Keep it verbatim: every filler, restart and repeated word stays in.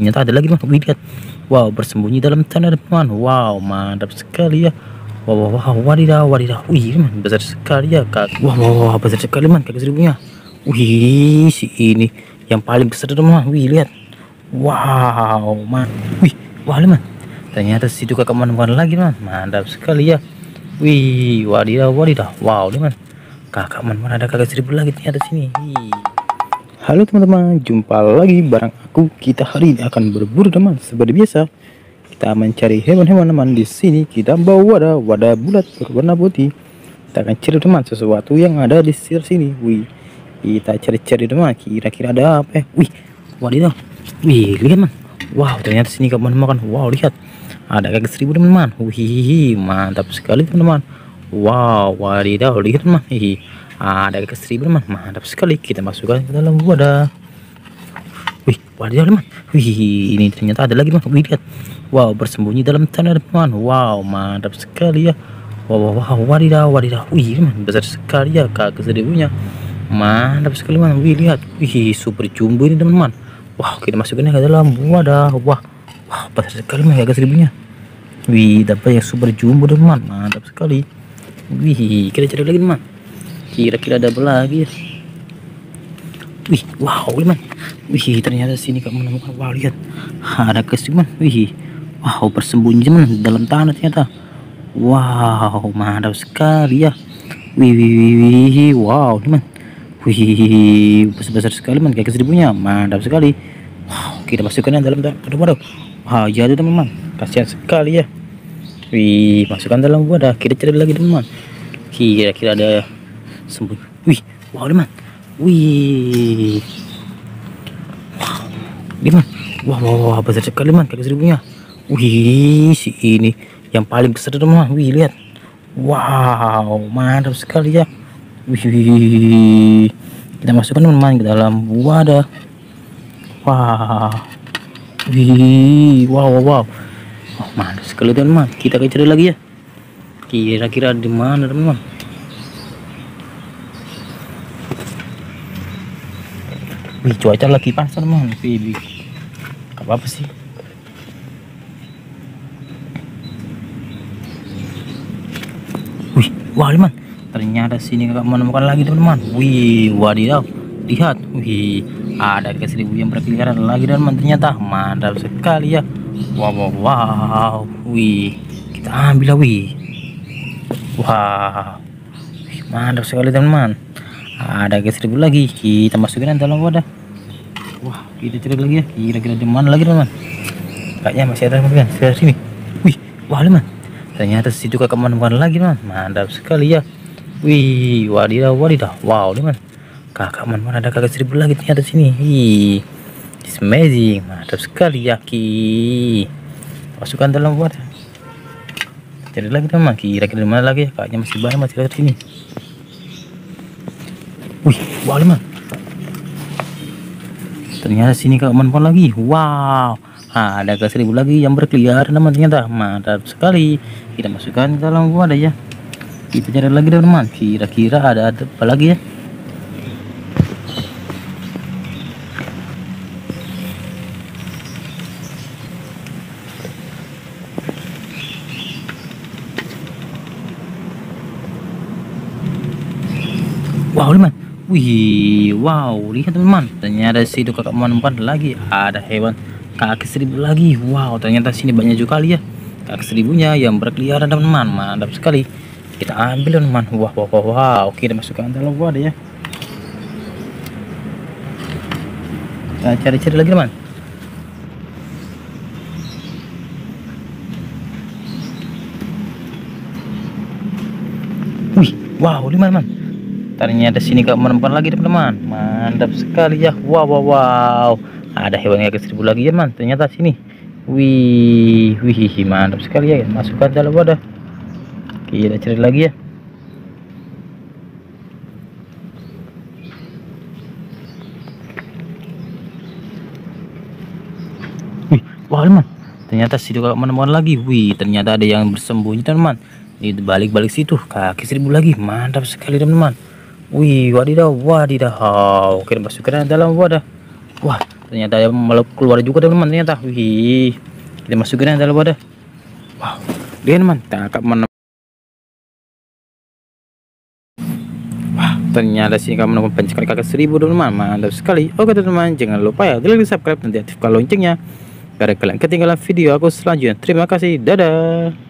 Ternyata ada lagi teman, lihat. Wow, bersembunyi dalam tanah teman. Wow, mantap sekali ya. Wow, wow, wow, wadidaw, wadidaw. Wih, man, besar sekali ya, Kak. Wow, wow, wow, besar sekali man, kaki seribunya. Wih, si ini yang paling besar teman. Wih, lihat. Wow, man. Wih, wah, man. Ternyata situ kakak menemukan lagi man. Mantap sekali ya. Wih, wadidaw, wadidaw. Wow, teman. Kakak menemukan ada kakak seribu lagi ternyata sini. Wih. Halo teman-teman, jumpa lagi bareng aku. Kita hari ini akan berburu teman. Seperti biasa, kita mencari hewan-hewan teman. Di sini kita bawa wadah, wadah bulat berwarna putih. Kita akan cari teman sesuatu yang ada di sekitar sini. Wih, kita cari-cari teman. Kira-kira ada apa? Eh, wih, wadidaw. Wih, lihat man. Wow, ternyata sini kamu menemukan. Wow, lihat, ada kakek seribu teman. Wih, mantap sekali teman-teman. Wow, wadidaw, lihat man. Hihi. Ada kakek seribu teman, mantap sekali. Kita masukkan ke dalam wadah. Wih, wadah teman. Wih, ini ternyata ada lagi teman. Wih, lihat. Wow, bersembunyi dalam tanah teman. Wow, mantap sekali ya. Wow, wow, wow, wadidaw, wadidaw. Wih, teman, besar sekali ya kakek seribunya. Mantap sekali teman. Wih, lihat. Wih, super jumbo ini teman-teman. Wah, kita masukkan ke dalam wadah. Wah, wah, besar sekali teman kakek seribunya. Wih, dapat yang super jumbo teman, mantap sekali. Wih, kita cari lagi teman. Kira-kira ada apa lagi? Wih, wow, teman. Wih, ternyata sini kamu menemukan. Wow, lihat. Ada kesini, wih. Wow, bersembunyi teman dalam tanah ternyata. Wow, mantap sekali ya. Wih, wih, wih, wih. Wow, teman. Wih, besar-besar sekali man, kayak seribunya. Mantap sekali. Wow, kita masukkan dalam tanah. Aduh, waduh. Wah, jadi teman-teman. Kasihan sekali ya. Wih, masukkan dalam wadah. Kita cari lagi teman. Kira-kira ada sembunyi. Wih, wow teman. Wih. Wow, teman. Wah, wow, wow, wow, besar sekali teman, kakek seribunya. Wih, si ini yang paling besar teman. Wih, lihat. Wow, mantap sekali ya. Wih. Kita masukkan teman ke dalam wadah. Wah. Wih, wow, wow, wow. Oh, mantap sekali teman. Kita akan cari lagi ya. Kira-kira di mana teman? Wih, cuaca lagi panas teman. Wih, apa apa sih? Wih, wah teman. Ternyata sini kakak menemukan lagi teman. Wih, wadidaw. Lihat, wih, ada kakek seribu yang berkeliaran lagi teman. Ternyata mantap sekali ya. Wow, wow, wow. Wih, kita ambil lah wih. Wah, wih, mantap sekali teman. Ada guys seribu lagi, kita masukin dalam wadah. Wah, kita cari lagi ya. Kira-kira di mana lagi teman? Kayaknya masih ada teman sekitar sini. Wih, wah teman. Ternyata situ kakak menemukan lagi teman. Mantap sekali ya. Wih, wadidaw, wadidaw. Wow teman. Kakak menemukan ada kakak seribu lagi ternyata sini. Wih, it's amazing. Mantap sekali ya ki. Masukkan dalam wadah. Cari lagi teman. Kira-kira di mana lagi? Kayaknya masih banyak masih ada sini. Wih, wow teman. Ternyata sini kak menemukan lagi. Wow, ada ke seribu lagi yang berkeliaran teman. Ternyata mantap sekali. Kita masukkan ke dalam wadah ya. Kita cari lagi teman. Kira-kira ada, ada apa lagi ya? Wow teman. Wih, wow, lihat teman. Ternyata situ kakak menemukan lagi ada hewan kakek seribu lagi. Wow, ternyata sini banyak juga kali ya kakek seribunya yang berkeliaran teman. Mantap sekali. Kita ambil teman. Wah, wow, wow, wow. Oke, kita masukkan dalam wadah ya. Kita cari-cari lagi teman. Wih, wow, teman-teman. Ternyata sini kak menemukan lagi teman-teman. Mantap sekali ya. Wow, wow, wow. Ada hewan kakek seribu lagi ya man. Ternyata sini. Wih, wih, mantap sekali ya. Masukkan dalam wadah. Kita cari lagi ya. Wih, wow teman. Ternyata situ kak menemukan lagi. Wih, ternyata ada yang bersembunyi teman. Di balik-balik situ kakek seribu lagi. Mantap sekali teman-teman. Wih, wadidaw, wadidaw. Kita masukkan dalam wadah. Wah, ternyata dia malah keluar juga teman-teman, ternyata. Wih, kita masukin aja dalam wadah. Wow, dia teman tangkap mana. Wah, ternyata sih kamu menemukan pencekal kakak seribu teman-teman, mantap sekali. Oke teman-teman, jangan lupa ya klik subscribe nanti aktifkan loncengnya biar kalian ketinggalan video aku selanjutnya. Terima kasih, dadah.